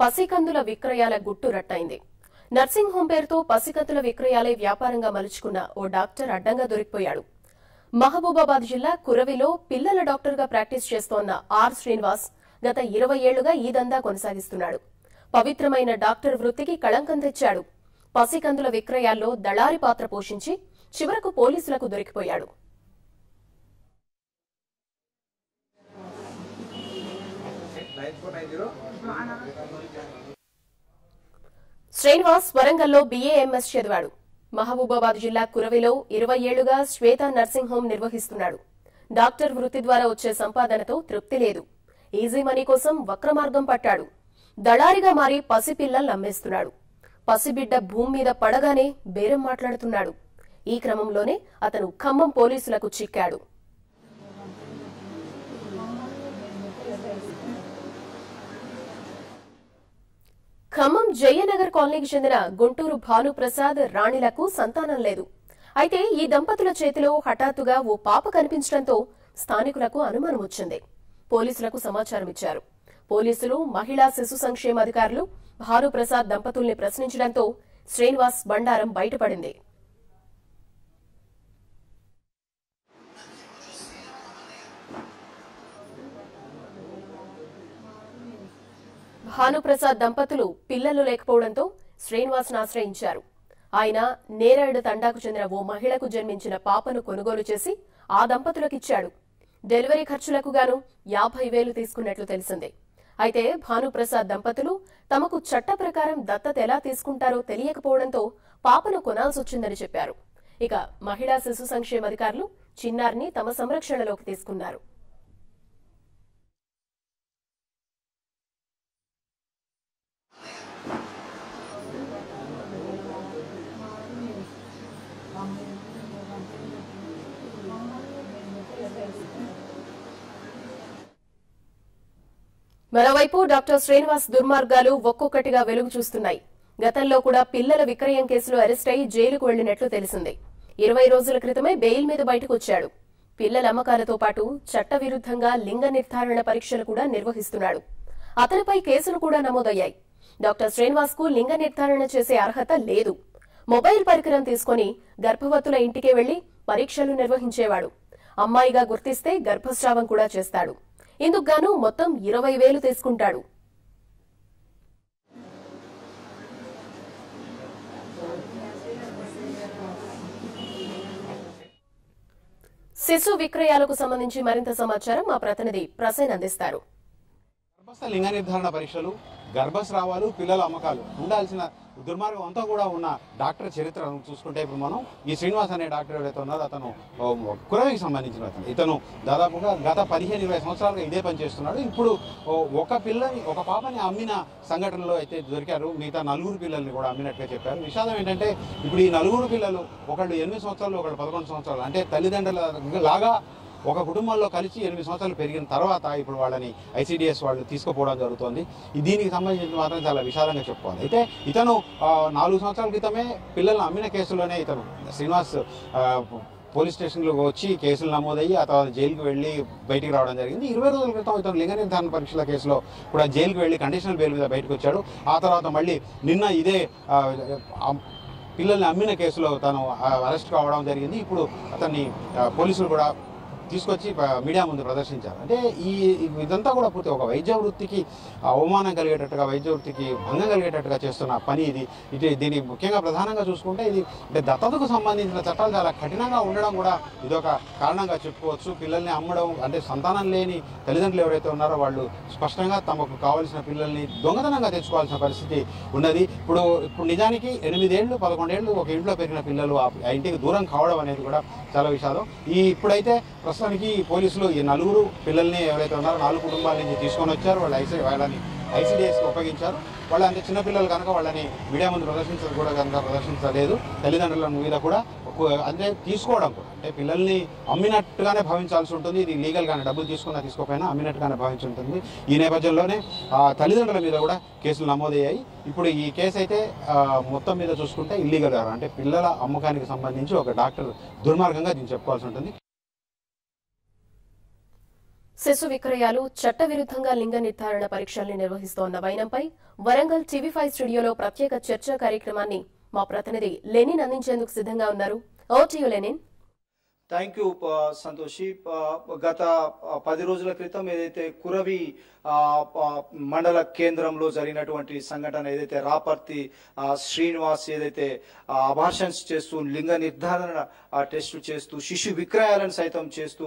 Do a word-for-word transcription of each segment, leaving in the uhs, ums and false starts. పసికందుల విక్రయాల గుట్టు రట్టైంది. Nursing home పేరుతో పసికందుల విక్రయాలే వ్యాపారంగా మలుచుకున్న ఓ డాక్టర్ అడ్డంగా దొరికిపోయాడు. మహబూబాబాద్ జిల్లా కురవిలో పిల్లల డాక్టర్గా ప్రాక్టీస్ చేస్తోన్న ఆర్ శ్రీనివాస్ గత ఇరవై ఏళ్లుగా ఈ దందా కొనసాగిస్తున్నాడు. పవిత్రమైన డాక్టర్ వృత్తికి కళంకం తెచ్చాడు. పసికందుల విక్రయాల్లో దళారి పాత్ర పోషించి చివరకు పోలీసులకు దొరికిపోయాడు. శ్రీనివాస్ వరంగల్లో బీఏఎంఎస్ చదివాడు. మహబూబాబాద్ జిల్లా కురవిలో ఇరవై ఏళ్లుగా శ్వేత నర్సింగ్ హోమ్ నిర్వహిస్తున్నాడు. డాక్టర్ వృత్తి ద్వారా వచ్చే సంపాదనతో తృప్తి లేదు. ఈజీ మనీ కోసం వక్ర మార్గం పట్టాడు. దళారిగా మారి పసిపిల్లల్ని అమ్మేస్తున్నాడు. పసిబిడ్డ భూమి మీద పడగానే బేరం మాట్లాడుతున్నాడు. ఈ క్రమంలోనే అతను ఖమ్మం పోలీసులకు చిక్కాడు. ఖమ్మం జయనగర్ కాలనీకి చెందిన గుంటూరు భానుప్రసాద్ రాణిలకు సంతానం లేదు. అయితే ఈ దంపతుల చేతిలో హఠాత్తుగా ఓ పాప కనిపించడంతో స్థానికులకు అనుమానం వచ్చింది. పోలీసులకు సమాచారం ఇచ్చారు. పోలీసులు, మహిళా శిశు సంక్షేమ అధికారులు భానుప్రసాద్ దంపతుల్ని ప్రశ్నించడంతో శ్రీనివాస్ బండారం బయటపడింది. భానుప్రసాద్ దంపతులు పిల్లలు లేకపోవడంతో శ్రీనివాస్ను ఆశ్రయించారు. ఆయన నేరేడు తండాకు చెందిన ఓ మహిళకు జన్మించిన పాపను కొనుగోలు చేసి ఆ దంపతులకిచ్చాడు. డెలివరీ ఖర్చులకు గాను యాభై వేలు తీసుకున్నట్లు తెలిసిందే. అయితే భానుప్రసాద్ దంపతులు తమకు చట్ట ప్రకారం దత్తత ఎలా తీసుకుంటారో తెలియకపోవడంతో పాపను కొనాల్సొచ్చిందని చెప్పారు. ఇక మహిళా శిశు సంక్షేమ అధికారులు చిన్నారిని తమ సంరక్షణలోకి తీసుకున్నారు. మరోవైపు డాక్టర్ శ్రీనివాస్ దుర్మార్గాలు ఒక్కొక్కటిగా వెలుగు చూస్తున్నాయి. గతంలో కూడా పిల్లల విక్రయం కేసులో అరెస్ట్ అయి జైలుకు వెళ్లినట్లు తెలిసింది. ఇరవై రోజుల క్రితమే బెయిల్ మీద బయటకు వచ్చాడు. పిల్లల అమ్మకాలతో పాటు చట్టవిరుద్ధంగా లింగ నిర్ధారణ పరీక్షలు కూడా నిర్వహిస్తున్నాడు. అతనిపై కేసులు కూడా నమోదయ్యాయి. డాక్టర్ శ్రీనివాస్ కు లింగ నిర్ధారణ చేసే అర్హత లేదు. మొబైల్ పరికరం తీసుకుని గర్భవతుల ఇంటికే వెళ్లి పరీక్షలు నిర్వహించేవాడు. అమ్మాయిగా గుర్తిస్తే గర్భస్రావం కూడా చేస్తాడు. ఇందుకు గాను మొత్తం ఇరవై వేలు తీసుకుంటాడు. శిశు విక్రయాలకు సంబంధించి మరింత సమాచారం మా ప్రతినిధి ప్రసేన్ అందిస్తారు. గర్భస్థ లింగ నిర్ధారణ పరీక్షలు, గర్భస్రావాలు, పిల్లల అమ్మకాలు ఉండాల్సిన దుర్మార్గం అంతా కూడా ఉన్న డాక్టర్ చరిత్రను చూసుకుంటే ఇప్పుడు మనం ఈ శ్రీనివాస్ అనే డాక్టర్ ఎవరైతే ఉన్నారో అతను కురవికి సంబంధించిన అతను. ఇతను దాదాపుగా గత పదిహేను ఇరవై సంవత్సరాలుగా ఇదే పని చేస్తున్నాడు. ఇప్పుడు ఒక పిల్లని, ఒక పాపని అమ్మిన సంఘటనలో అయితే దొరికారు. మిగతా నలుగురు పిల్లల్ని కూడా అమ్మినట్టుగా చెప్పారు. విషాదం ఏంటంటే ఇప్పుడు ఈ నలుగురు పిల్లలు ఒకళ్ళు ఎనిమిది సంవత్సరాలు, ఒకళ్ళు పదకొండు సంవత్సరాలు, అంటే తల్లిదండ్రుల లాగా ఒక కుటుంబంలో కలిసి ఎనిమిది సంవత్సరాలు పెరిగిన తర్వాత ఇప్పుడు వాళ్ళని ఐసీడీఎస్ వాళ్ళు తీసుకుపోవడం జరుగుతుంది. దీనికి సంబంధించి మాత్రం చాలా విషాదంగా చెప్పుకోవాలి. అయితే ఇతను నాలుగు సంవత్సరాల క్రితమే పిల్లలను అమ్మిన కేసులోనే ఇతను శ్రీనివాస్ పోలీస్ స్టేషన్లోకి వచ్చి కేసులు నమోదయ్యి ఆ తర్వాత జైలుకు వెళ్ళి బయటికి రావడం జరిగింది. ఇరవై రోజుల క్రితం ఇతను లింగ నిర్ధారణ పరీక్షల కేసులో కూడా జైలుకు వెళ్ళి కండిషనల్ బెయిల్ మీద బయటకు వచ్చాడు. ఆ తర్వాత మళ్ళీ నిన్న ఇదే పిల్లల్ని అమ్మిన కేసులో తను అరెస్ట్ కావడం జరిగింది. ఇప్పుడు అతన్ని పోలీసులు కూడా తీసుకొచ్చి మీడియా ముందు ప్రదర్శించారు. అంటే ఈ ఇదంతా కూడా పూర్తి ఒక వైద్య వృత్తికి అవమానం కలిగేటట్టుగా, వైద్య వృత్తికి భంగం కలిగేటట్టుగా చేస్తున్న పని ఇది. ఇది దీన్ని ముఖ్యంగా ప్రధానంగా చూసుకుంటే ఇది అంటే దత్తతకు సంబంధించిన చట్టాలు చాలా కఠినంగా ఉండడం కూడా ఇదొక కారణంగా చెప్పుకోవచ్చు. పిల్లల్ని అమ్మడం అంటే సంతానం లేని తల్లిదండ్రులు ఎవరైతే ఉన్నారో వాళ్ళు స్పష్టంగా తమకు కావాల్సిన పిల్లల్ని దొంగతనంగా తెచ్చుకోవాల్సిన పరిస్థితి ఉన్నది. ఇప్పుడు ఇప్పుడు నిజానికి ఎనిమిదేళ్ళు, పదకొండేళ్ళు ఒక ఇంట్లో పెరిగిన పిల్లలు ఆ ఇంటికి దూరం కావడం అనేది కూడా చాలా విషాదం. ఈ ఇప్పుడైతే ప్రస్తుతానికి పోలీసులు ఈ నలుగురు పిల్లల్ని ఎవరైతే ఉన్నారో నాలుగు కుటుంబాల నుంచి తీసుకొని వచ్చారు. వాళ్ళు ఐసీ వాళ్ళని ఐసీడీఎస్కి ఉపయోగించారు. వాళ్ళ అంటే చిన్నపిల్లలు కనుక వాళ్ళని మీడియా ముందు ప్రదర్శించడం కూడా కనుక ప్రదర్శించలేదు. తల్లిదండ్రుల మీద కూడా అంటే తీసుకోవడం కూడా అంటే పిల్లల్ని అమ్మినట్టుగానే భావించాల్సి ఉంటుంది. ఇది లీగల్గానే డబ్బులు తీసుకున్నా తీసుకోకపోయినా అమ్మినట్టుగానే భావించి ఉంటుంది. ఈ నేపథ్యంలోనే ఆ తల్లిదండ్రుల మీద కూడా కేసులు నమోదయ్యాయి. ఇప్పుడు ఈ కేసు అయితే మొత్తం మీద చూసుకుంటే ఇల్లీగల్ అంటే పిల్లల అమ్మకానికి సంబంధించి ఒక డాక్టర్ దుర్మార్గంగా దీన్ని చెప్పుకోవాల్సి ఉంటుంది. శిశు విక్రయాలు చట్టవిరుద్ధంగా లింగ నిర్ధారణ పరీక్షల్ని నిర్వహిస్తున్న వైనంపై వరంగల్ టీవీ ఐదు స్టూడియోలో ప్రత్యేక చర్చా కార్యక్రమాన్ని మా ప్రతినిధి లెనిన్ అందించేందుకు సిద్ధంగా ఉన్నారు. ఓటీయు లెనిన్. Thank you Santoshi. గత పది రోజుల క్రితం ఏదైతే కురవి మండల కేంద్రంలో జరిగినటువంటి సంఘటన, ఏదైతే రాపర్తి శ్రీనివాస్ ఏదైతే అబార్షన్స్ చేస్తూ లింగ నిర్ధారణ టెస్టు చేస్తూ శిశు విక్రయాలను సైతం చేస్తూ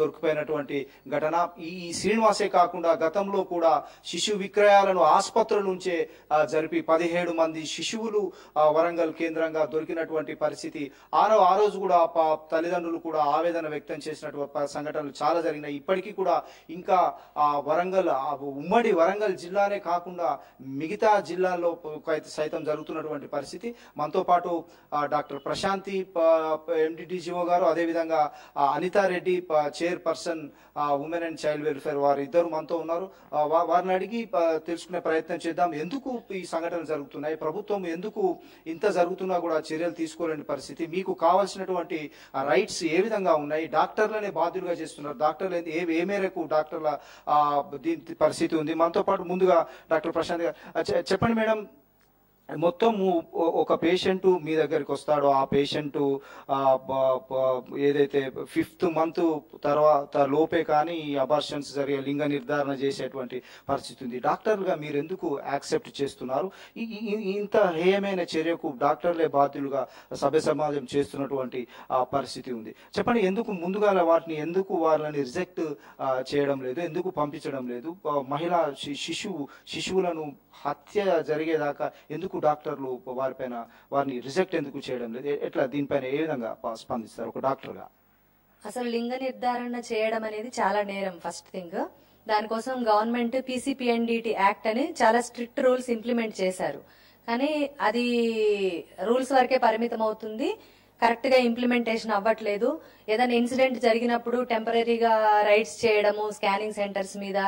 దొరికిపోయినటువంటి ఘటన, ఈ శ్రీనివాసే కాకుండా గతంలో కూడా శిశు విక్రయాలను ఆసుపత్రుల నుంచే జరిపి పదిహేడు మంది శిశువులు వరంగల్ కేంద్రంగా దొరికినటువంటి పరిస్థితి. ఆరో ఆ రోజు కూడా తల్లిదండ్రులు కూడా ఆవేదన వ్యక్తం చేసినటువంటి సంఘటనలు చాలా జరిగినాయి. ఇప్పటికీ కూడా ఇంకా వరంగల్ ఉమ్మడి వరంగల్ జిల్లానే కాకుండా మిగతా జిల్లాల్లో సైతం జరుగుతున్నటువంటి పరిస్థితి. మనతో పాటు డాక్టర్ ప్రశాంతి ఎండిడిజిఓ గారు, అదేవిధంగా Anitha Reddy chairperson women and child welfare, వారు ఇద్దరు మనతో ఉన్నారు. వారిని అడిగి తెలుసుకునే ప్రయత్నం చేద్దాం. ఎందుకు ఈ సంఘటనలు జరుగుతున్నాయి, ప్రభుత్వం ఎందుకు ఇంత జరుగుతున్నా కూడా చర్యలు తీసుకోలేని పరిస్థితి, మీకు కావాల్సినటువంటి రైట్స్ ఏ విధంగా ఉన్నాయి, డాక్టర్లనే బాధ్యులుగా చేస్తున్నారు, డాక్టర్లు ఏ మేరకు డాక్టర్ల దీని పరిస్థితి ఉంది. మనతో పాటు ముందుగా డాక్టర్ ప్రశాంత్ గారు చెప్పండి మేడం, మొత్తం ఒక పేషెంట్ మీ దగ్గరికి వస్తాడో ఆ పేషెంట్ ఏదైతే ఫిఫ్త్ మంత్ తర్వాత లోపే కానీ అబార్షన్స్ జరిగే లింగ నిర్ధారణ చేసేటువంటి పరిస్థితి ఉంది. డాక్టర్లుగా మీరు ఎందుకు యాక్సెప్ట్ చేస్తున్నారు? ఇంత హేయమైన చర్యకు డాక్టర్లే బాధ్యులుగా సభ్య సమాజం చేస్తున్నటువంటి పరిస్థితి ఉంది. చెప్పండి, ఎందుకు ముందుగా వాటిని ఎందుకు వాళ్ళని రిజెక్ట్ చేయడం లేదు, ఎందుకు పంపించడం లేదు? మహిళా శిశువు శిశువులను హత్య జరిగేదాకా ఎందుకు డాక్టర్లు వారిపైన వారిని రిజెక్ట్ ఎందుకు చేయడం లేదు? ఎట్లా దీనిపైన ఏ విధంగా స్పందిస్తారు ఒక డాక్టర్గా? అసలు లింగ నిర్ధారణ చేయడం అనేది చాలా నేరం. ఫస్ట్ థింగ్, దానికోసం గవర్నమెంట్ పీసీపీఎన్డీటీ యాక్ట్ అని చాలా స్ట్రిక్ట్ రూల్స్ ఇంప్లిమెంట్ చేశారు. కానీ అది రూల్స్ వరకే పరిమితం అవుతుంది, కరెక్ట్ గా ఇంప్లిమెంటేషన్ అవ్వట్లేదు. ఏదైనా ఇన్సిడెంట్ జరిగినప్పుడు టెంపరీగా రైడ్స్ చేయడము, స్కానింగ్ సెంటర్స్ మీద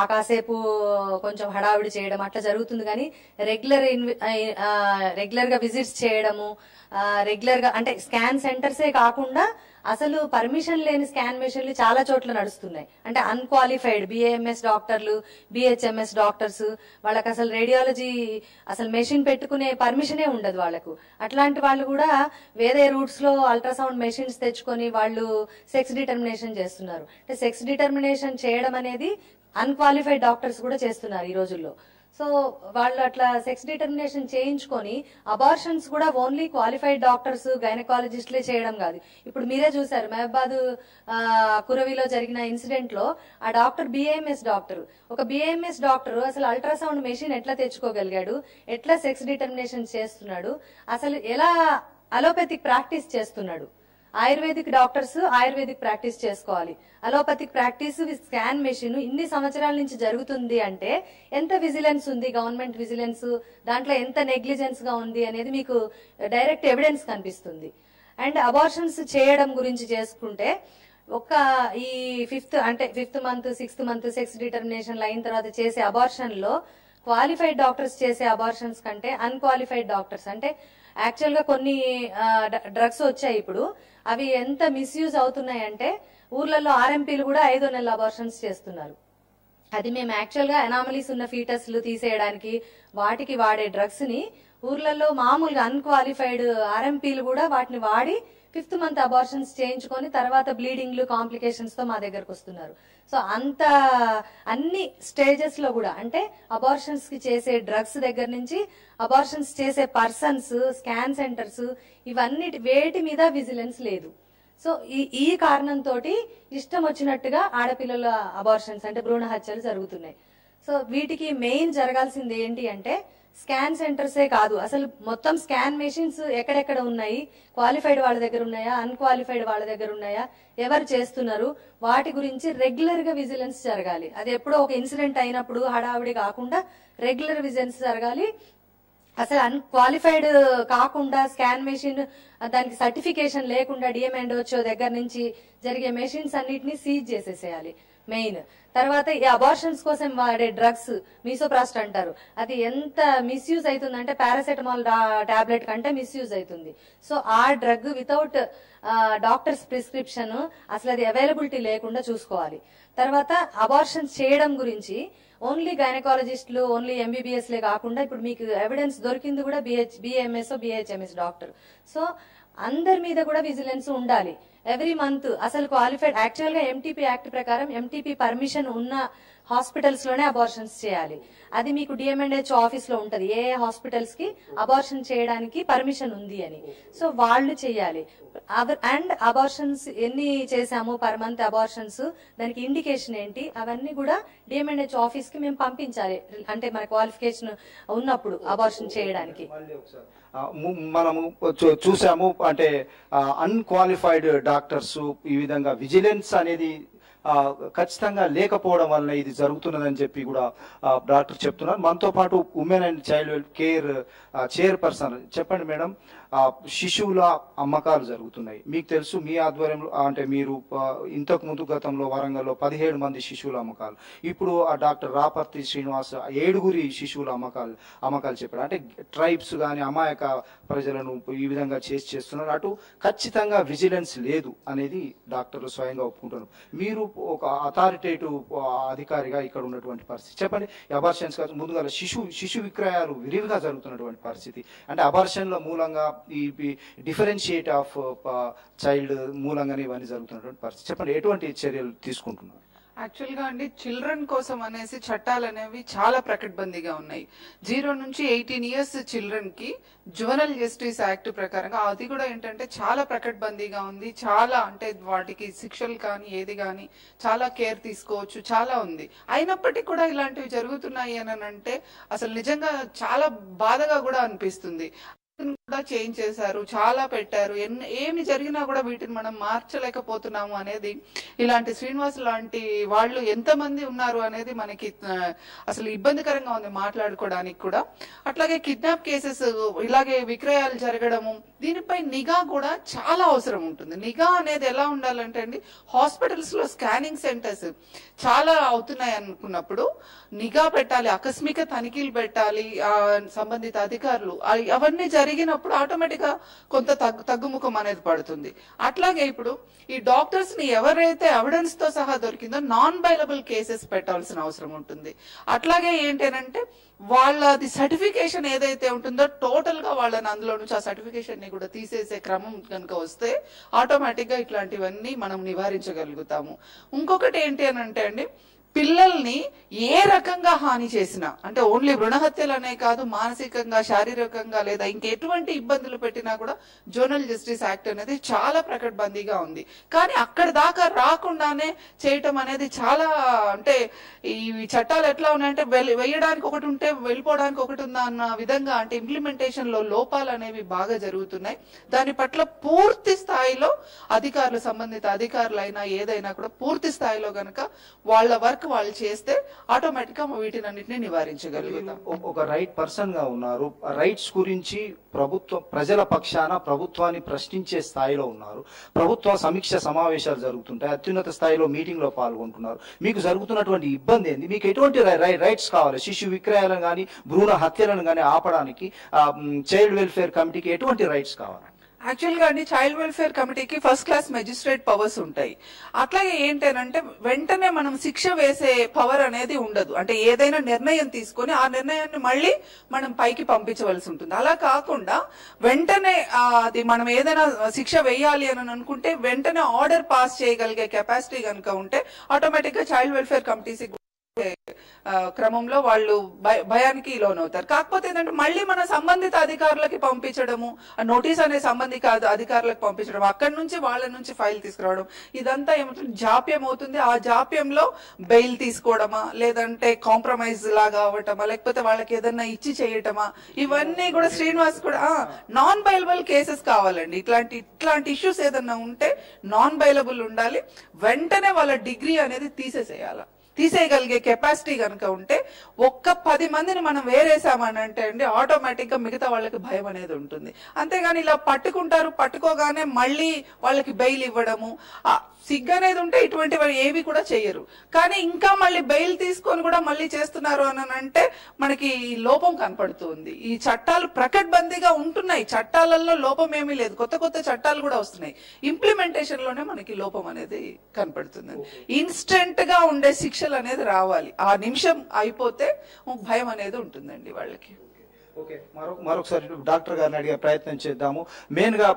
ఆ కాసేపు కొంచెం హడావిడి చేయడం అట్లా జరుగుతుంది. కానీ రెగ్యులర్ రెగ్యులర్ గా విజిట్స్ చేయడము, రెగ్యులర్ గా అంటే స్కాన్ సెంటర్సే కాకుండా అసలు పర్మిషన్ లేని స్కాన్ మెషిన్లు చాలా చోట్ల నడుస్తున్నాయి. అంటే అన్క్వాలిఫైడ్ బిఏఎంఎస్ డాక్టర్లు, బిహెచ్ఎంఎస్ డాక్టర్స్, వాళ్ళకి అసలు రేడియాలజీ అసలు మెషిన్ పెట్టుకునే పర్మిషనే ఉండదు వాళ్ళకు. అట్లాంటి వాళ్ళు కూడా వేరే రూట్స్ లో అల్ట్రాసౌండ్ మెషిన్స్ తెచ్చుకొని వాళ్ళు సెక్స్ డిటర్మినేషన్ చేస్తున్నారు. అంటే సెక్స్ డిటర్మినేషన్ చేయడం అనేది అన్క్వాలిఫైడ్ డాక్టర్స్ కూడా చేస్తున్నారు ఈ రోజుల్లో. సో వాళ్ళు అట్లా సెక్స్ డిటర్మినేషన్ చేయించుకొని అబార్షన్స్ కూడా ఓన్లీ క్వాలిఫైడ్ డాక్టర్స్, గైనకాలజిస్ట్లే చేయడం కాదు. ఇప్పుడు మీరే చూసారు మహబాద్ కురవిలో జరిగిన ఇన్సిడెంట్ లో ఆ డాక్టర్ బిఏఎంఎస్ డాక్టర్, ఒక బిఏఎంఎస్ డాక్టర్ అసలు అల్ట్రాసౌండ్ మెషిన్ ఎట్లా తెచ్చుకోగలిగాడు, ఎట్లా సెక్స్ డిటర్మినేషన్ చేస్తున్నాడు, అసలు ఎలా అలోపతిక్ ప్రాక్టీస్ చేస్తున్నాడు? ఆయుర్వేదిక్ డాక్టర్స్ ఆయుర్వేదిక్ ప్రాక్టీస్ చేసుకోవాలి, అలోపతిక్ ప్రాక్టీస్ స్కాన్ మెషిన్ ఇన్ని సంవత్సరాల నుంచి జరుగుతుంది అంటే ఎంత విజిలెన్స్ ఉంది, గవర్నమెంట్ విజిలెన్స్ దాంట్లో ఎంత నెగ్లిజెన్స్ గా ఉంది అనేది మీకు డైరెక్ట్ ఎవిడెన్స్ కనిపిస్తుంది. అండ్ అబార్షన్స్ చేయడం గురించి చేసుకుంటే ఒక ఈ ఫిఫ్త్ అంటే fifth month sixth month sex determination అయిన తర్వాత చేసే అబార్షన్ లో క్వాలిఫైడ్ డాక్టర్స్ చేసే అబార్షన్స్ కంటే అన్క్వాలిఫైడ్ డాక్టర్స్ అంటే యాక్చువల్ గా కొన్ని డ్రగ్స్ వచ్చాయి ఇప్పుడు, అవి ఎంత మిస్యూజ్ అవుతున్నాయంటే ఊర్లలో ఆర్ఎంపీలు కూడా ఐదో నెల అబార్షన్స్ చేస్తున్నారు. అది మేము యాక్చువల్ గా అనామలీస్ ఉన్న ఫీటస్లు తీసేయడానికి వాటికి వాడే డ్రగ్స్ ని ఊర్లలో మామూలుగా అన్క్వాలిఫైడ్ ఆర్ఎంపీలు కూడా వాటిని వాడి ఫిఫ్త్ మంత్ అబార్షన్స్ చేయించుకొని తర్వాత బ్లీడింగ్లు కాంప్లికేషన్స్ తో మా దగ్గరకు వస్తున్నారు. సో అంత అన్ని స్టేజెస్ లో కూడా అంటే అబార్షన్స్ కి చేసే డ్రగ్స్ దగ్గర నుంచి అబార్షన్స్ చేసే పర్సన్స్, స్కాన్ సెంటర్స్, ఇవన్నిటి వేటి మీద విజిలెన్స్ లేదు. సో ఈ ఈ కారణంతో ఇష్టం వచ్చినట్టుగా ఆడపిల్లల అబార్షన్స్ అంటే భ్రూణ హత్యలు జరుగుతున్నాయి. సో వీటికి మెయిన్ జరగాల్సింది ఏంటి అంటే స్కాన్ సెంటర్సే కాదు, అసలు మొత్తం స్కాన్ మెషిన్స్ ఎక్కడెక్కడ ఉన్నాయి, క్వాలిఫైడ్ వాళ్ళ దగ్గర ఉన్నాయా, అన్క్వాలిఫైడ్ వాళ్ళ దగ్గర ఉన్నాయా, ఎవరు చేస్తున్నారు, వాటి గురించి రెగ్యులర్ గా విజిలెన్స్ జరగాలి. అది ఎప్పుడో ఒక ఇన్సిడెంట్ అయినప్పుడు హడావిడి కాకుండా రెగ్యులర్ విజిలెన్స్ జరగాలి. అసలు అన్క్వాలిఫైడ్ కాకుండా స్కాన్ మెషిన్ దానికి సర్టిఫికేషన్ లేకుండా డిఎం అండ్ వచ్చో దగ్గర నుంచి జరిగే మెషిన్స్ అన్నిటిని సీజ్ చేసేసేయాలి. మెయిన్. తర్వాత ఈ అబార్షన్స్ కోసం వాడే డ్రగ్స్ మిసోప్రాస్ట్ అంటారు, అది ఎంత మిస్యూజ్ అవుతుందంటే పారాసెటమాల్ టాబ్లెట్ కంటే మిస్యూజ్ అవుతుంది. సో ఆ డ్రగ్ వితౌట్ డాక్టర్స్ ప్రిస్క్రిప్షన్ అసలు అది అవైలబిలిటీ లేకుండా చూసుకోవాలి. తర్వాత అబార్షన్స్ చేయడం గురించి ఓన్లీ గైనకాలజిస్టులు ఓన్లీ ఎంబీబీఎస్లే కాకుండా ఇప్పుడు మీకు ఎవిడెన్స్ దొరికింది కూడా BH BMS BHMS doctor. So అందరి మీద కూడా విజిలెన్స్ ఉండాలి. ఎవ్రీ మంత్ అసలు క్వాలిఫైడ్ యాక్చువల్ గా ఎంటీపీ యాక్ట్ ప్రకారం ఎంటీపీ పర్మిషన్ ఉన్న హాస్పిటల్స్ లోనే అబార్షన్స్ చేయాలి. అది మీకు డిఎంఎండ్హెచ్ ఆఫీస్ లో ఉంటది ఏ హాస్పిటల్స్ కి అబార్షన్ చేయడానికి పర్మిషన్ ఉంది అని. సో వాళ్ళు చేయాలి. అండ్ అబార్షన్స్ ఎన్ని చేసాము పర్ మంత్ అబార్షన్స్, దానికి ఇండికేషన్ ఏంటి, అవన్నీ కూడా డిఎంఎండ్హెచ్ ఆఫీస్ కి మేము పంపించాలి. అంటే మన క్వాలిఫికేషన్ ఉన్నప్పుడు అబార్షన్ చేయడానికి మనము చూసాము. అంటే అన్క్వాలిఫైడ్ డాక్టర్స్ ఈ విధంగా విజిలెన్స్ అనేది ఖచ్చితంగా లేకపోవడం వలన ఇది జరుగుతున్నదని చెప్పి కూడా డాక్టర్ చెప్తున్నారు. మనతో పాటు women and child welfare care chairperson, చెప్పండి మేడం, శిశువుల అమ్మకాలు జరుగుతున్నాయి, మీకు తెలుసు మీ ఆధ్వర్యంలో. అంటే మీరు ఇంతకు ముందు గతంలో వరంగల్లో పదిహేడు మంది శిశువుల అమ్మకాలు, ఇప్పుడు ఆ డాక్టర్ రాపర్తి శ్రీనివాస్ ఏడుగురి శిశువుల అమ్మకాలు అమ్మకాలు చెప్పారు. అంటే ట్రైబ్స్ కానీ అమాయక ప్రజలను ఈ విధంగా చేసి చేస్తున్నారు. అటు ఖచ్చితంగా విజిలెన్స్ లేదు అనేది డాక్టర్లు స్వయంగా ఒప్పుకుంటున్నారు. మీరు ఒక అథారిటేటివ్ అధికారిగా ఇక్కడ ఉన్నటువంటి పరిస్థితి చెప్పండి. అబార్షన్స్ కాదు, ముందుగా శిశు శిశు విక్రయాలు విరివిగా జరుగుతున్నటువంటి పరిస్థితి. అంటే అబార్షన్ల మూలంగా ఈ డిఫరెన్షియేట్ ఆఫ్ చైల్డ్ మూలంగానే ఇవన్నీ జరుగుతున్నటువంటి పరిస్థితి. చెప్పండి, ఎటువంటి చర్యలు తీసుకుంటున్నారు? యాక్చువల్ గా అండి, చిల్డ్రన్ కోసం అనేసి చట్టాలు అనేవి చాలా ప్రకటబందీగా ఉన్నాయి. జీరో నుంచి ఎయిటీన్ ఇయర్స్ చిల్డ్రన్ కి జువెనల్ జస్టిస్ యాక్ట్ ప్రకారంగా, అది కూడా ఏంటంటే చాలా ప్రకటబందీగా ఉంది. చాలా అంటే వాటికి శిక్షలు కానీ ఏది కానీ చాలా కేర్ తీసుకోవచ్చు, చాలా ఉంది. అయినప్పటికీ కూడా ఇలాంటివి జరుగుతున్నాయి అని అంటే అసలు నిజంగా చాలా బాధగా కూడా అనిపిస్తుంది. కూడా చేంజ్ చేశారు, చాలా పెట్టారు, ఎన్ని ఏమి జరిగినా కూడా వీటిని మనం మార్చలేకపోతున్నాము అనేది ఇలాంటి శ్రీనివాస్ లాంటి వాళ్ళు ఎంతమంది ఉన్నారు అనేది మనకి అసలు ఇబ్బందికరంగా ఉంది మాట్లాడుకోవడానికి కూడా. అట్లాగే కిడ్నాప్ కేసెస్ ఇలాగే విక్రయాలు జరగడము, దీనిపై నిఘా కూడా చాలా అవసరం ఉంటుంది. నిఘా అనేది ఎలా ఉండాలంటే అండి, హాస్పిటల్స్ లో స్కానింగ్ సెంటర్స్ చాలా అవుతున్నాయి అనుకున్నప్పుడు నిఘా పెట్టాలి, ఆకస్మిక తనిఖీలు పెట్టాలి సంబంధిత అధికారులు. అవన్నీ జరిగినప్పుడు ఆటోమేటిక్ గా కొంత తగ్గు తగ్గుముఖం అనేది పడుతుంది. అట్లాగే ఇప్పుడు ఈ డాక్టర్స్ ని ఎవరైతే ఎవిడెన్స్ తో సహా దొరికిందో నాన్ బైలబుల్ కేసెస్ పెట్టాల్సిన అవసరం ఉంటుంది. అట్లాగే ఏంటంటే వాళ్ళది సర్టిఫికేషన్ ఏదైతే ఉంటుందో టోటల్ గా వాళ్ళని అందులో నుంచి ఆ సర్టిఫికేషన్ ని కూడా తీసేసే క్రమం కనుక వస్తే ఆటోమేటిక్ గా ఇట్లాంటివన్నీ మనం నివారించగలుగుతాము. ఇంకొకటి ఏంటి అని అంటే అండి, పిల్లల్ని ఏ రకంగా హాని చేసినా, అంటే ఓన్లీ భ్రూణహత్యలు అనే కాదు, మానసికంగా శారీరకంగా లేదా ఇంకెటువంటి ఇబ్బందులు పెట్టినా కూడా జోనల్ జస్టిస్ యాక్ట్ అనేది చాలా ప్రకటబందీగా ఉంది. కానీ అక్కడ దాకా రాకుండానే చేయటం అనేది చాలా, అంటే ఈ చట్టాలు ఎట్లా ఉన్నాయంటే వేయడానికి ఒకటి ఉంటే వెళ్ళిపోవడానికి ఒకటి ఉందా అన్న విధంగా, అంటే ఇంప్లిమెంటేషన్ లో లోపాలు అనేవి బాగా జరుగుతున్నాయి. దాని పట్ల పూర్తి స్థాయిలో అధికారులు, సంబంధిత అధికారులైనా ఏదైనా కూడా పూర్తి స్థాయిలో గనక వాళ్ళ వర్క్ వాళ్ళు చేస్తే ఆటోమేటిక్గా వీటిని అన్నిటిని నివారించగలుగుతాం. ఒక రైట్ పర్సన్ గా ఉన్నారు, రైట్స్ గురించి ప్రభుత్వం ప్రజల పక్షాన ప్రభుత్వాన్ని ప్రశ్నించే స్థాయిలో ఉన్నారు, ప్రభుత్వ సమీక్ష సమావేశాలు జరుగుతుంటాయి, అత్యున్నత స్థాయిలో మీటింగ్ లో పాల్గొంటున్నారు. మీకు జరుగుతున్నటువంటి ఇబ్బంది ఏంది? మీకు ఎటువంటి రైట్స్ కావాలి? శిశు విక్రయాలను కానీ భ్రూణ హత్యలను కానీ ఆపడానికి చైల్డ్ వెల్ఫేర్ కమిటీకి ఎటువంటి రైట్స్ కావాలి? యాక్చువల్ గా అండి, చైల్డ్ వెల్ఫేర్ కమిటీకి ఫస్ట్ క్లాస్ మెజిస్ట్రేట్ పవర్స్ ఉంటాయి. అట్లాగే ఏంటంటే వెంటనే మనం శిక్ష వేసే పవర్ అనేది ఉండదు. అంటే ఏదైనా నిర్ణయం తీసుకుని ఆ నిర్ణయాన్ని మళ్ళీ మనం పైకి పంపించవలసి ఉంటుంది. అలా కాకుండా వెంటనే అది మనం ఏదైనా శిక్ష వేయాలి అని అనుకుంటే వెంటనే ఆర్డర్ పాస్ చేయగలిగే కెపాసిటీ కనుక ఉంటే ఆటోమేటిక్ గా చైల్డ్ వెల్ఫేర్ కమిటీస్ క్రమంలో వాళ్ళు భయానికి లోనవుతారు. కాకపోతే ఏంటంటే మళ్ళీ మన సంబంధిత అధికారులకి పంపించడము, నోటీస్ అనే సంబంధిత అధికారులకు పంపించడం, అక్కడి నుంచి వాళ్ళ నుంచి ఫైల్ తీసుకురావడం, ఇదంతా ఏమంటుంది జాప్యం అవుతుంది. ఆ జాప్యంలో బెయిల్ తీసుకోవడమా, లేదంటే కాంప్రమైజ్ లాగా అవ్వటమా, లేకపోతే వాళ్ళకి ఏదన్నా ఇచ్చి చేయటమా, ఇవన్నీ కూడా శ్రీనివాస్ కూడా నాన్ బైలబుల్ కేసెస్ కావాలండి. ఇట్లాంటి ఇట్లాంటి ఇష్యూస్ ఏదన్నా ఉంటే నాన్ బైలబుల్ ఉండాలి, వెంటనే వాళ్ళ డిగ్రీ అనేది తీసేసేయాలి. తీసేయగలిగే కెపాసిటీ గనుక ఉంటే ఒక్క పది మందిని మనం వేరేసామని అంటే అండి ఆటోమేటిక్ గా మిగతా వాళ్ళకి భయం అనేది ఉంటుంది. అంతేగాని ఇలా పట్టుకుంటారు, పట్టుకోగానే మళ్ళీ వాళ్ళకి బెయిల్ ఇవ్వడము, సిగ్గు అనేది ఉంటే ఇటువంటి వాళ్ళు ఏవి కూడా చేయరు. కానీ ఇంకా మళ్ళీ బెయిల్ తీసుకొని కూడా మళ్ళీ చేస్తున్నారు అని అంటే మనకి లోపం కనపడుతుంది. ఈ చట్టాలు ప్రకటబందీగా ఉంటున్నాయి, చట్టాలలో లోపం ఏమీ లేదు, కొత్త కొత్త చట్టాలు కూడా వస్తున్నాయి, ఇంప్లిమెంటేషన్ లోనే మనకి లోపం అనేది కనపడుతుంది. ఇన్స్టెంట్ గా ఉండే శిక్షలు అనేది రావాలి, ఆ నిమిషం అయిపోతే భయం అనేది ఉంటుందండి వాళ్ళకి. ఓకే, మరో మరొకసారి డాక్టర్ గారిని అడిగే ప్రయత్నం చేద్దాము. మెయిన్ గా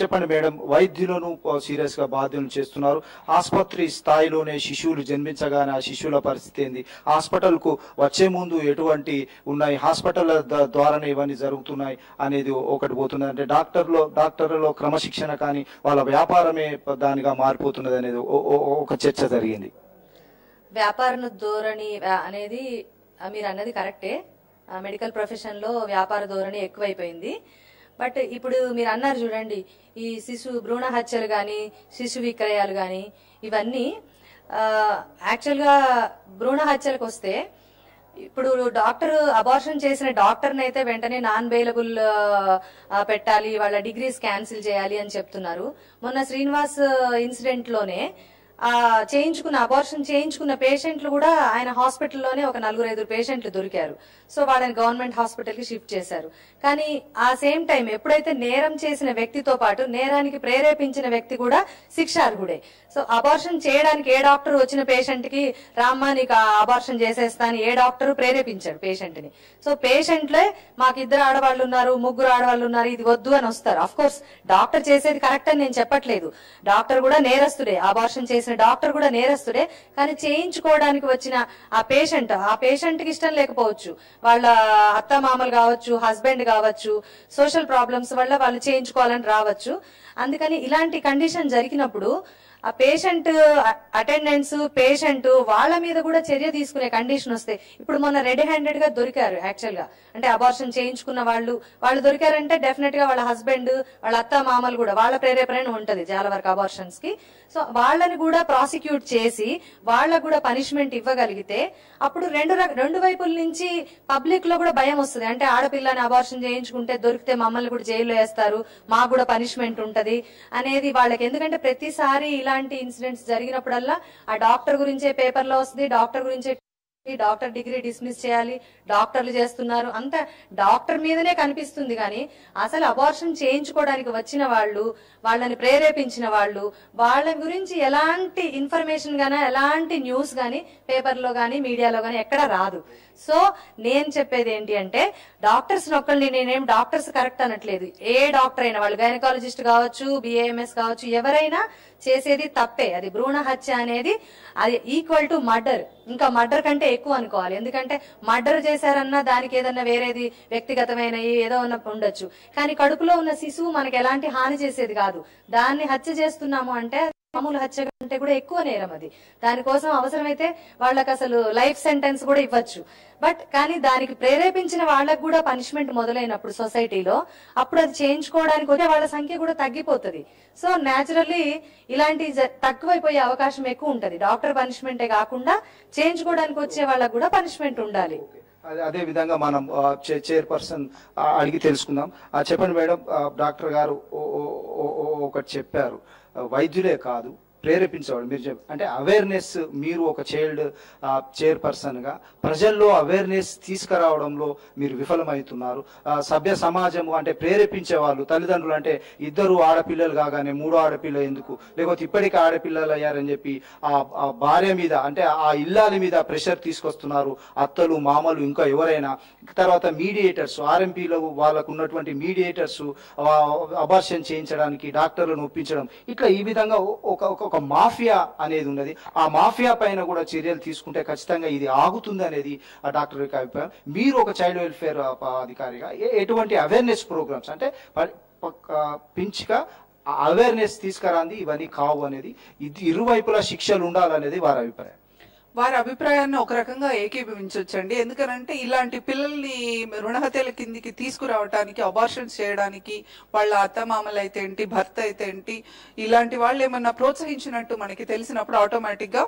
చెప్పండి మేడం, వైద్యులను సీరియస్ గా బాధ్యులను చేస్తున్నారు, ఆసుపత్రి స్థాయిలోనే శిశువులు జన్మించగానే ఆ శిశువుల పరిస్థితి ఏంది, హాస్పిటల్ కు వచ్చే ముందు ఎటువంటి ఉన్నాయి, హాస్పిటల్ ద్వారానే ఇవన్నీ జరుగుతున్నాయి అనేది ఒకటి పోతున్నది. అంటే డాక్టర్లో డాక్టర్లలో క్రమశిక్షణ కానీ వాళ్ళ వ్యాపారమే దానిగా మారిపోతున్నది అనేది ఒక చర్చ జరిగింది. వ్యాపారణ ధోరణి అనేది మీరు అన్నది కరెక్టే, మెడికల్ ప్రొఫెషన్ లో వ్యాపార ధోరణి ఎక్కువైపోయింది. బట్ ఇప్పుడు మీరు అన్నారు చూడండి, ఈ శిశు భ్రూణ హత్యలు కానీ శిశు విక్రయాలు కానీ ఇవన్నీ యాక్చువల్ గా భ్రూణ హత్యలకు వస్తే ఇప్పుడు డాక్టర్ అబార్షన్ చేసిన డాక్టర్ని అయితే వెంటనే నాన్ బెయిలబుల్ పెట్టాలి, వాళ్ళ డిగ్రీస్ క్యాన్సిల్ చేయాలి అని చెప్తున్నారు. మొన్న శ్రీనివాస్ ఇన్సిడెంట్ లోనే ఆ చేయించుకున్న అబార్షన్ చేయించుకున్న పేషెంట్లు కూడా ఆయన హాస్పిటల్లోనే ఒక నలుగురు ఐదుగురు పేషెంట్లు దొరికారు. సో వాళ్ళని గవర్నమెంట్ హాస్పిటల్కి షిఫ్ట్ చేశారు. కానీ ఆ సేమ్ టైం ఎప్పుడైతే నేరం చేసిన వ్యక్తితో పాటు నేరానికి ప్రేరేపించిన వ్యక్తి కూడా శిక్షార్హుడే. సో అబార్షన్ చేయడానికి ఏ డాక్టర్ వచ్చిన పేషెంట్ కి రామ్మా నీకు అబార్షన్ చేసేస్తాను ఏ డాక్టర్ ప్రేరేపించాడు పేషెంట్ ని. సో పేషెంట్లే మాకు ఇద్దరు ఆడవాళ్ళు ఉన్నారు, ముగ్గురు ఆడవాళ్ళు ఉన్నారు, ఇది వద్దు అని వస్తారు. అఫ్ కోర్స్ డాక్టర్ చేసేది కరెక్ట్ అని నేను చెప్పట్లేదు, డాక్టర్ కూడా నేరస్తుడే, అబార్షన్ చేసి డాక్టర్ కూడా నేరస్తుడే. కానీ చేయించుకోవడానికి వచ్చిన ఆ పేషెంట్ ఆ పేషెంట్ కి ఇష్టం లేకపోవచ్చు, వాళ్ళ అత్త మామలు కావచ్చు, హస్బెండ్ కావచ్చు, సోషల్ ప్రాబ్లమ్స్ వల్ల వాళ్ళు చేయించుకోవాలని రావచ్చు. అందుకని ఇలాంటి కండిషన్ జరిగినప్పుడు ఆ పేషెంట్ అటెండెన్స్ పేషెంట్ వాళ్ళ మీద కూడా చర్య తీసుకునే కండిషన్ వస్తే, ఇప్పుడు మొన్న రెడ్ హ్యాండెడ్ గా దొరికారు యాక్చువల్ గా, అంటే అబార్షన్ చేయించుకున్న వాళ్ళు వాళ్ళు దొరికారంటే డెఫినెట్ గా వాళ్ళ హస్బెండ్ వాళ్ళ అత్త మామలు కూడా వాళ్ళ ప్రేరేపణ ఉంటది చాలా వరకు అబార్షన్స్ కి. సో వాళ్ళని కూడా ప్రాసిక్యూట్ చేసి వాళ్ళకు కూడా పనిష్మెంట్ ఇవ్వగలిగితే అప్పుడు రెండు రెండు వైపుల నుంచి పబ్లిక్ లో కూడా భయం వస్తుంది. అంటే ఆడపిల్లని అబార్షన్ చేయించుకుంటే దొరికితే మమ్మల్ని కూడా జైల్లో వేస్తారు, మాకు కూడా పనిష్మెంట్ ఉంటది అనేది వాళ్ళకి. ఎందుకంటే ప్రతిసారి ఇలాంటి ఇన్సిడెంట్స్ జరిగినప్పుడల్లా ఆ డాక్టర్ గురించే పేపర్లో వస్తుంది, డాక్టర్ గురించే డాక్టర్ డిగ్రీ డిస్మిస్ చేయాలి, డాక్టర్లు చేస్తున్నారు, అంత డాక్టర్ మీదనే కనిపిస్తుంది. కానీ అసలు అబార్షన్ చేయించుకోవడానికి వచ్చిన వాళ్ళు, వాళ్ళని ప్రేరేపించిన వాళ్ళు, వాళ్ళ గురించి ఎలాంటి ఇన్ఫర్మేషన్ గానీ ఎలాంటి న్యూస్ గానీ పేపర్లో గానీ మీడియాలో గానీ ఎక్కడా రాదు. సో నేను చెప్పేది ఏంటి అంటే డాక్టర్స్ నొక్కల్ని, నేనేం డాక్టర్స్ కరెక్ట్ అనట్లేదు, ఏ డాక్టర్ అయినా వాళ్ళు గైనకాలజిస్ట్ కావచ్చు, బిఏఎంఎస్ కావచ్చు, ఎవరైనా చేసేది తప్పే. అది భ్రూణ హత్య అనేది అది ఈక్వల్ టు మర్డర్, ఇంకా మర్డర్ కంటే ఎక్కువ అనుకోవాలి. ఎందుకంటే మర్డర్ చేశారన్నా దానికి ఏదన్నా వేరేది వ్యక్తిగతమైన ఏదో ఉండొచ్చు, కానీ కడుపులో ఉన్న శిశువు మనకి ఎలాంటి హాని చేసేది కాదు. దాన్ని హత్య చేస్తున్నాము అంటే మామూలు హత్య కంటే కూడా ఎక్కువ నేరం అది. దానికోసం అవసరమైతే వాళ్ళకి అసలు లైఫ్ సెంటెన్స్ కూడా ఇవ్వచ్చు. బట్ కానీ దానికి ప్రేరేపించిన వాళ్ళకు కూడా పనిష్మెంట్ మొదలైనప్పుడు సొసైటీలో అప్పుడు అది చేయించుకోవడానికి వచ్చే వాళ్ళ సంఖ్య కూడా తగ్గిపోతుంది. సో న్యాచురల్లీ ఇలాంటి తక్కువైపోయే అవకాశం ఎక్కువ ఉంటది. డాక్టర్ పనిష్మెంటే కాకుండా చేయించుకోవడానికి వచ్చే వాళ్ళకు కూడా పనిష్మెంట్ ఉండాలి. అదే విధంగా మనం చైర్పర్సన్ అడిగి తెలుసుకుందాం. చెప్పండి మేడం, డాక్టర్ గారు ఒకటి చెప్పారు, వైద్యులే కాదు ప్రేరేపించేవాడు మీరు అంటే అవేర్నెస్, మీరు ఒక చైల్డ్ చైర్పర్సన్గా ప్రజల్లో అవేర్నెస్ తీసుకురావడంలో మీరు విఫలమవుతున్నారు. సభ్య సమాజము అంటే ప్రేరేపించే వాళ్ళు తల్లిదండ్రులు అంటే ఇద్దరు ఆడపిల్లలు కాగానే మూడో ఆడపిల్ల ఎందుకు, లేకపోతే ఇప్పటికీ ఆడపిల్లలు అయ్యారని చెప్పి ఆ భార్య మీద అంటే ఆ ఇల్లాల మీద ప్రెషర్ తీసుకొస్తున్నారు, అత్తలు మామలు ఇంకా ఎవరైనా. తర్వాత మీడియేటర్స్, ఆర్ఎంపీలో వాళ్ళకు ఉన్నటువంటి మీడియేటర్స్ అబార్షన్ చేయించడానికి డాక్టర్లను ఒప్పించడం, ఇట్లా ఈ విధంగా ఒక ఒక మాఫియా అనేది ఉన్నది. ఆ మాఫియా పైన కూడా చర్యలు తీసుకుంటే ఖచ్చితంగా ఇది ఆగుతుంది అనేది డాక్టర్ యొక్క అభిప్రాయం. మీరు ఒక చైల్డ్ వెల్ఫేర్ అధికారిగా ఎటువంటి అవేర్నెస్ ప్రోగ్రామ్స్ అంటే పెంచిగా అవేర్నెస్ తీసుకురాంది ఇవన్నీ కావు అనేది, ఇది ఇరువైపులా శిక్షలు ఉండాలనేది వారి అభిప్రాయం. వారి అభిప్రాయాన్ని ఒక రకంగా ఏకీభవించొచ్చుండి ఎందుకంటే ఇలాంటి పిల్లల్ని రుణహత్యల కిందికి తీసుకురావడానికి అబార్షన్ చేయడానికి వాళ్ళ అత్తమామలైతే ఏంటి భర్త అయితే ఏంటి ఇలాంటి వాళ్ళు ఏమన్నా ప్రోత్సహించినట్టు మనకి తెలిసినప్పుడు ఆటోమేటిక్ గా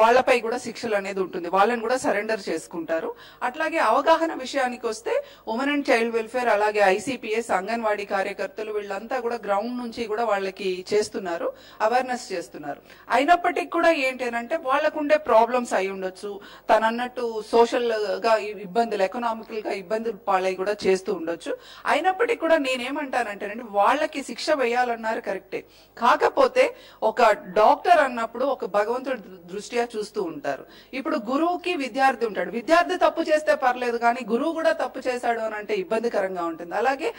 వాళ్ళపై కూడా శిక్షలు అనేది ఉంటుంది వాళ్ళని కూడా సరెండర్ చేసుకుంటారు అట్లాగే అవగాహన విషయానికి వస్తే ఉమెన్ అండ్ చైల్డ్ వెల్ఫేర్ అలాగే ఐసీపీఎస్ అంగన్వాడీ కార్యకర్తలు వీళ్ళంతా కూడా గ్రౌండ్ నుంచి కూడా వాళ్ళకి చేస్తున్నారు అవేర్నెస్ చేస్తున్నారు అయినప్పటికీ కూడా ఏంటంటే వాళ్ళకుండే ప్రాబ్లమ్స్ అయ్యుండొచ్చు తనన్నట్టు సోషల్ గా ఇబ్బందులు ఎకనామికల్ గా ఇబ్బందులు పాలై కూడా చేస్తూ ఉండొచ్చు అయినప్పటికీ కూడా నేనేమంటానంటేనండి వాళ్ళకి శిక్ష వేయాలన్నారు కరెక్టే కాకపోతే ఒక డాక్టర్ అన్నప్పుడు ఒక భగవంతుడి దృష్ట్యా చూస్తూ ఉంటారు ఇప్పుడు గురువుకి విద్యార్థి ఉంటాడు విద్యార్థి తప్పు చేస్తే పర్లేదు కానీ గురువు కూడా తప్పు చేశాడు అని అంటే ఇబ్బందికరంగా ఉంటుంది అలాగే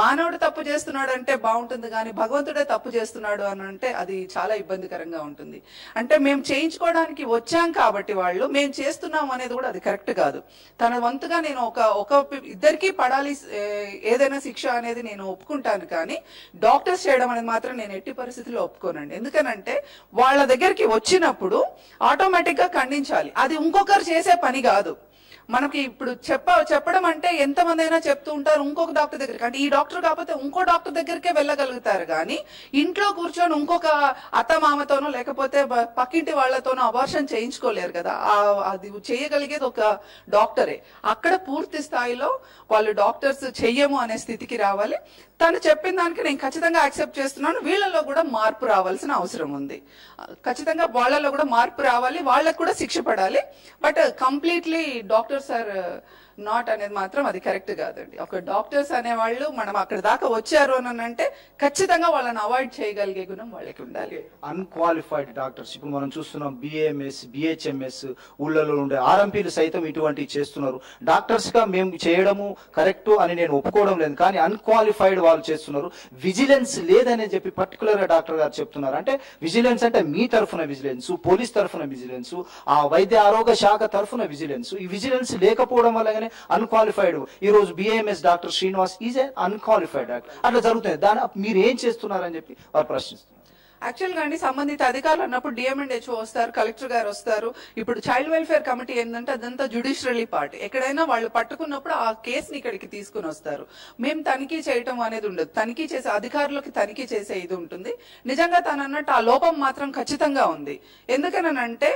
మానవుడు తప్పు చేస్తున్నాడు అంటే బాగుంటుంది కానీ భగవంతుడే తప్పు చేస్తున్నాడు అని అంటే అది చాలా ఇబ్బందికరంగా ఉంటుంది అంటే మేము చేయించుకోవడానికి వచ్చాం కాబట్టి కాబట్టి వాళ్ళు మేము చేస్తున్నాం అనేది కూడా అది కరెక్ట్ కాదు తన వంతుగా నేను ఒక ఒక ఇద్దరికి పడాలి ఏదైనా శిక్ష అనేది నేను ఒప్పుకుంటాను కానీ డాక్టర్స్ చేయడం అనేది మాత్రం నేను ఎట్టి పరిస్థితుల్లో ఒప్పుకోనండి ఎందుకంటే వాళ్ళ దగ్గరికి వచ్చినప్పుడు ఆటోమేటిక్ గా ఖండించాలి అది ఇంకొకరు చేసే పని కాదు మనకి ఇప్పుడు చెప్ప చెప్పడం అంటే ఎంతమంది అయినా చెప్తూ ఉంటారు ఇంకొక డాక్టర్ దగ్గరికి అంటే ఈ డాక్టర్ కాకపోతే ఇంకో డాక్టర్ దగ్గరికే వెళ్ళగలుగుతారు కానీ ఇంట్లో కూర్చొని ఇంకొక అత్తమామతోనో లేకపోతే పక్కింటి వాళ్లతోనో అబార్షన్ చేయించుకోలేరు కదా అది చేయగలిగేది ఒక డాక్టరే అక్కడ పూర్తి స్థాయిలో వాళ్ళు డాక్టర్స్ చెయ్యము అనే స్థితికి రావాలి తను చెప్పిన దానికి నేను ఖచ్చితంగా యాక్సెప్ట్ చేస్తున్నాను వీళ్ళలో కూడా మార్పు రావాల్సిన అవసరం ఉంది ఖచ్చితంగా వాళ్ళలో కూడా మార్పు రావాలి వాళ్ళకు కూడా శిక్ష పడాలి but completely doctor sir not అనేది మాత్రం అది కరెక్ట్ కాదండి ఒక డాక్టర్స్ అనేవాళ్ళు మనం అక్కడ దాకా వచ్చారు అని అంటే ఖచ్చితంగా వాళ్ళని అవాయిడ్ చేయగలిగే గుణం వాళ్ళకి ఉండాలి అన్క్వాలిఫైడ్ డాక్టర్స్ ఇప్పుడు మనం చూస్తున్నాం బిఏఎంఎస్ బిహెచ్ఎంఎస్ ఊళ్ళలో ఉండే ఆర్ఎంపీలు సైతం ఇటువంటివి చేస్తున్నారు డాక్టర్స్ గా మేము చేయడము కరెక్ట్ అని నేను ఒప్పుకోవడం లేదు కానీ అన్క్వాలిఫైడ్ వాళ్ళు చేస్తున్నారు విజిలెన్స్ లేదని చెప్పి పర్టికులర్ గా డాక్టర్ గారు చెప్తున్నారు అంటే విజిలెన్స్ అంటే మీ తరఫున విజిలెన్స్ పోలీస్ తరఫున విజిలెన్స్ ఆ వైద్య ఆరోగ్య శాఖ తరఫున విజిలెన్స్ ఈ విజిలెన్స్ లేకపోవడం వల్ల అన్క్వాలిఫైడ్ ఈ రోజు BAMS doctor Srinivas is a unqualified doctor అట్లా జరుగుతుంది దాని మీరు ఏం చేస్తున్నారని చెప్పి వారు ప్రశ్నిస్తున్నారు యాక్చువల్ గా అండి సంబంధిత అధికారులు అన్నప్పుడు డిఎం అండ్ హెచ్ఓ వస్తారు కలెక్టర్ గారు వస్తారు ఇప్పుడు చైల్డ్ వెల్ఫేర్ కమిటీ ఏంటంటే అదంతా జ్యుడిషియరీ పార్ట్ ఎక్కడైనా వాళ్ళు పట్టుకున్నప్పుడు ఆ కేసుని ఇక్కడికి తీసుకుని వస్తారు మేము తనిఖీ చేయటం అనేది ఉండదు తనిఖీ చేసే అధికారులకు తనిఖీ చేసే ఇది ఉంటుంది నిజంగా తను అన్నట్టు ఆ లోపం మాత్రం ఖచ్చితంగా ఉంది ఎందుకనంటే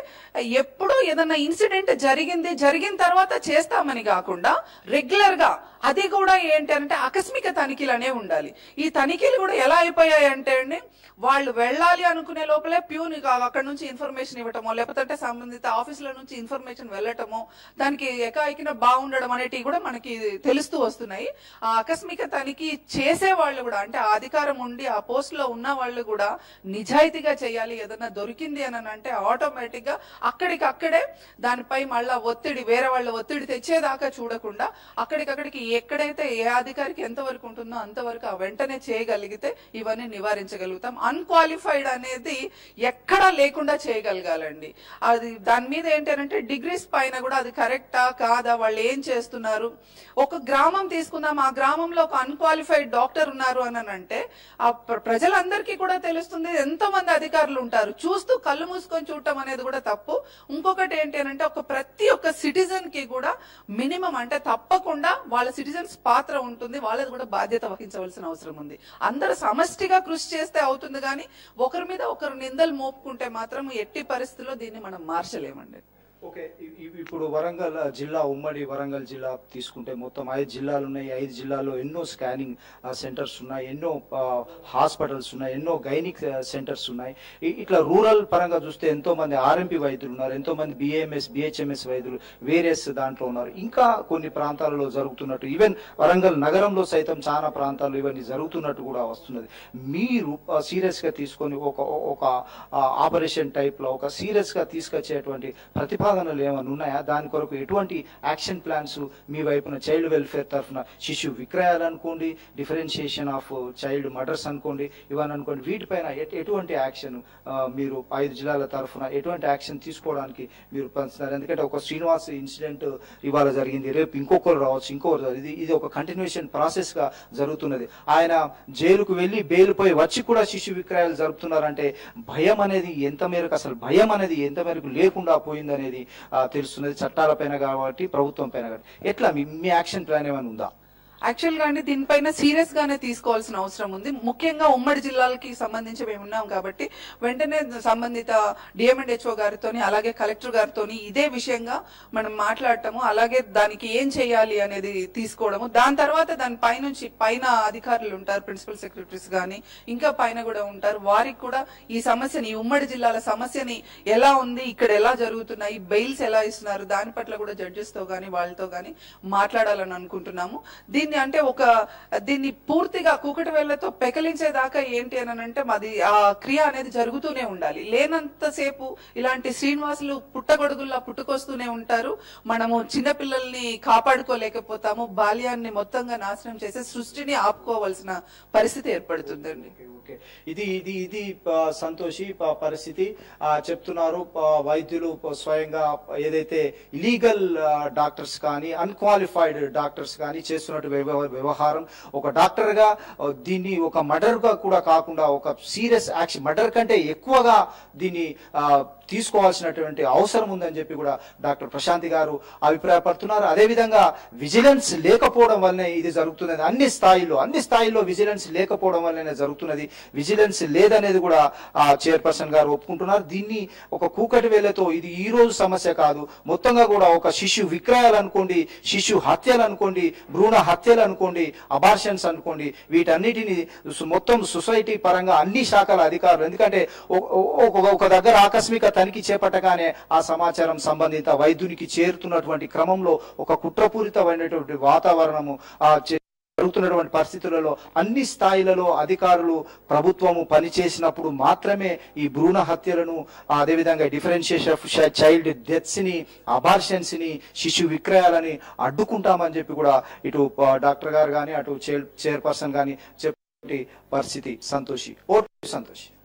ఎప్పుడూ ఏదన్నా ఇన్సిడెంట్ జరిగింది జరిగిన తర్వాత చేస్తామని కాకుండా రెగ్యులర్ గా అది కూడా ఏంటి అంటే ఆకస్మిక తనిఖీలు అనేవి ఉండాలి ఈ తనిఖీలు కూడా ఎలా అయిపోయాయి అంటే అండి వాళ్ళు వెళ్ళాలి అనుకునే లోపలే ప్యూన్ అక్కడ నుంచి ఇన్ఫర్మేషన్ ఇవ్వటమో లేకపోతే సంబంధిత ఆఫీసుల నుంచి ఇన్ఫర్మేషన్ వెళ్ళటమో దానికి ఎకాయికిన బాగుండడం అనేటివి కూడా మనకి తెలుస్తూ వస్తున్నాయి ఆ ఆకస్మిక తనిఖీ చేసే వాళ్ళు కూడా అంటే అధికారం ఉండి ఆ పోస్ట్ లో ఉన్న వాళ్ళు కూడా నిజాయితీగా చేయాలి ఏదన్నా దొరికింది అని అంటే ఆటోమేటిక్ గా అక్కడికక్కడే దానిపై మళ్ళా ఒత్తిడి వేరే వాళ్ళ ఒత్తిడి తెచ్చేదాకా చూడకుండా అక్కడికక్కడికి ఎక్కడైతే ఏ అధికారికి ఎంత వరకు ఉంటుందో అంతవరకు ఆ వెంటనే చేయగలిగితే ఇవన్నీ నివారించగలుగుతాం అన్క్వాలిఫైడ్ అనేది ఎక్కడా లేకుండా చేయగలగాలండి అది దాని మీద ఏంటంటే డిగ్రీస్ పైన కూడా అది కరెక్టా కాదా వాళ్ళు ఏం చేస్తున్నారు ఒక గ్రామం తీసుకుందాం ఆ గ్రామంలో ఒక అన్క్వాలిఫైడ్ డాక్టర్ ఉన్నారు అని అంటే ఆ ప్రజలందరికీ కూడా తెలుస్తుంది ఎంతో మంది అధికారులు ఉంటారు చూస్తూ కళ్ళు మూసుకొని చూడటం అనేది కూడా తప్పు ఇంకొకటి ఏంటంటే ఒక ప్రతి ఒక్క సిటిజన్ కి కూడా మినిమం అంటే తప్పకుండా వాళ్ళ సిటిజన్స్ పాత్ర ఉంటుంది వాళ్ళది కూడా బాధ్యత వహించవలసిన అవసరం ఉంది అందరూ సమష్టిగా కృషి చేస్తే అవుతుంది కానీ ఒకరి మీద ఒకరు నిందలు మోపుకుంటే మాత్రం ఎట్టి పరిస్థితుల్లో దీన్ని మనం మార్చలేమండి ఓకే ఇప్పుడు వరంగల్ జిల్లా ఉమ్మడి వరంగల్ జిల్లా తీసుకుంటే మొత్తం ఐదు జిల్లాలు ఉన్నాయి ఐదు జిల్లాలో ఎన్నో స్కానింగ్ సెంటర్స్ ఉన్నాయి ఎన్నో హాస్పిటల్స్ ఉన్నాయి ఎన్నో గైనిక్ సెంటర్స్ ఉన్నాయి ఇట్లా రూరల్ పరంగా చూస్తే ఎంతో మంది ఆర్ఎంపీ వైద్యులు ఉన్నారు ఎంతో మంది బిఏఎంఎస్ బిహెచ్ఎంఎస్ వైద్యులు వేరియస్ దాంట్లో ఉన్నారు ఇంకా కొన్ని ప్రాంతాలలో జరుగుతున్నట్టు ఈవెన్ వరంగల్ నగరంలో సైతం చాలా ప్రాంతాల్లో ఇవన్నీ జరుగుతున్నట్టు కూడా వస్తున్నది మీరు సీరియస్ గా తీసుకొని ఒక ఒక ఆపరేషన్ టైప్ లో ఒక సీరియస్ గా తీసుకొచ్చేటువంటి ప్రతిభ ఏమైనా ఉన్నాయా దాని కొరకు ఎటువంటి యాక్షన్ ప్లాన్స్ మీ వైపున చైల్డ్ వెల్ఫేర్ తరఫున శిశు విక్రయాలు అనుకోండి డిఫరెన్షియేషన్ ఆఫ్ చైల్డ్ మర్డర్స్ అనుకోండి ఇవన్నీ అనుకోండి వీటిపైన ఎటువంటి యాక్షన్ మీరు ఐదు జిల్లాల తరఫున ఎటువంటి యాక్షన్ తీసుకోవడానికి మీరు పంచుతున్నారు ఎందుకంటే ఒక శ్రీనివాస్ ఇన్సిడెంట్ ఇవాళ జరిగింది రేపు ఇంకొకరు రావచ్చు ఇంకొకరు ఇది ఇది ఒక కంటిన్యూషన్ ప్రాసెస్ గా జరుగుతున్నది ఆయన జైలుకు వెళ్ళి బెయిల్పై వచ్చి కూడా శిశు విక్రయాలు జరుపుతున్నారంటే భయం అనేది ఎంత మేరకు అసలు భయం అనేది ఎంత మేరకు లేకుండా పోయిందనేది తెలుస్తున్నది చట్టాలపైన కాబట్టి ప్రభుత్వంపైన కాబట్టి ఎట్లా మీ యాక్షన్ ప్లాన్ ఏమైనా ఉందా? యాక్చువల్గా అండి దీనిపైన సీరియస్ గానే తీసుకోవాల్సిన అవసరం ఉంది. ముఖ్యంగా ఉమ్మడి జిల్లాలకి సంబంధించి మేము ఉన్నాం కాబట్టి వెంటనే సంబంధిత డిఎంఎండ్హెచ్ఓ గారితోని అలాగే కలెక్టర్ గారితోని ఇదే విషయంగా మనం మాట్లాడటము, అలాగే దానికి ఏం చేయాలి అనేది తీసుకోవడము, దాని తర్వాత దాని పైనుంచి పైన అధికారులు ఉంటారు, ప్రిన్సిపల్ సెక్రటరీస్ గాని ఇంకా పైన కూడా ఉంటారు, వారికి కూడా ఈ సమస్యని ఉమ్మడి జిల్లాల సమస్యని ఎలా ఉంది, ఇక్కడ ఎలా జరుగుతున్నాయి, బెయిల్స్ ఎలా ఇస్తున్నారు, దాని పట్ల కూడా జడ్జెస్ తో గానీ వాళ్ళతో గానీ మాట్లాడాలని అనుకుంటున్నాము. దీని అంటే ఒక దీన్ని పూర్తిగా కూకటి వేళ్లతో పెకలించేదాకా ఏంటి అని అంటే మాది ఆ క్రియ అనేది జరుగుతూనే ఉండాలి. లేనంతసేపు ఇలాంటి శ్రీనివాసులు పుట్టగొడుగుల్లా పుట్టుకొస్తూనే ఉంటారు. మనము చిన్నపిల్లల్ని కాపాడుకోలేకపోతాము, బాల్యాన్ని మొత్తంగా నాశనం చేసే సృష్టిని ఆపుకోవాల్సిన పరిస్థితి ఏర్పడుతుందండి. ఇది ఇది ఇది సంతోషి పరిస్థితి చెప్తున్నారు వైద్యులు. స్వయంగా ఏదైతే ఇలీగల్ డాక్టర్స్ కానీ అన్క్వాలిఫైడ్ డాక్టర్స్ కానీ చేస్తున్నట్టు వ్యవహారం, ఒక డాక్టర్ గా దీన్ని ఒక మర్డర్ గా కూడా కాకుండా ఒక సీరియస్ యాక్షన్, మర్డర్ కంటే ఎక్కువగా దీన్ని తీసుకోవాల్సినటువంటి అవసరం ఉందని చెప్పి కూడా డాక్టర్ ప్రశాంతి గారు అభిప్రాయపడుతున్నారు. అదేవిధంగా విజిలెన్స్ లేకపోవడం వల్లనే ఇది జరుగుతున్నది. అన్ని స్థాయిలో అన్ని స్థాయిలో విజిలెన్స్ లేకపోవడం వల్లనే జరుగుతున్నది. విజిలెన్స్ లేదనేది కూడా చైర్పర్సన్ గారు ఒప్పుకుంటున్నారు. దీన్ని ఒక కూకటి వేలతో ఇది ఈ రోజు సమస్య కాదు, మొత్తంగా కూడా ఒక శిశు విక్రయాలు అనుకోండి, శిశు హత్యలు అనుకోండి, భ్రూణ హత్యలు అనుకోండి, అబార్షన్స్ అనుకోండి, వీటన్నిటిని మొత్తం సొసైటీ పరంగా అన్ని శాఖల అధికారులు, ఎందుకంటే ఒక దగ్గర ఆకస్మిక తనిఖీ చేపట్టగానే ఆ సమాచారం సంబంధిత వైద్యునికి చేరుతున్నటువంటి క్రమంలో ఒక కుట్రపూరితమైనటువంటి వాతావరణము ఆ జరుగుతున్నటువంటి పరిస్థితులలో అన్ని స్థాయిలలో అధికారులు ప్రభుత్వము పనిచేసినప్పుడు మాత్రమే ఈ భ్రూణ హత్యలను, అదేవిధంగా డిఫరెన్షియేషన్ ఆఫ్ చైల్డ్ డెత్స్ ని, అబార్షన్స్ ని, శిశు విక్రయాలని అడ్డుకుంటామని చెప్పి కూడా ఇటు డాక్టర్ గారు కానీ అటు చైర్ చైర్పర్సన్ కానీ చెప్పే పరిస్థితి. సంతోషి ఓ సంతోషి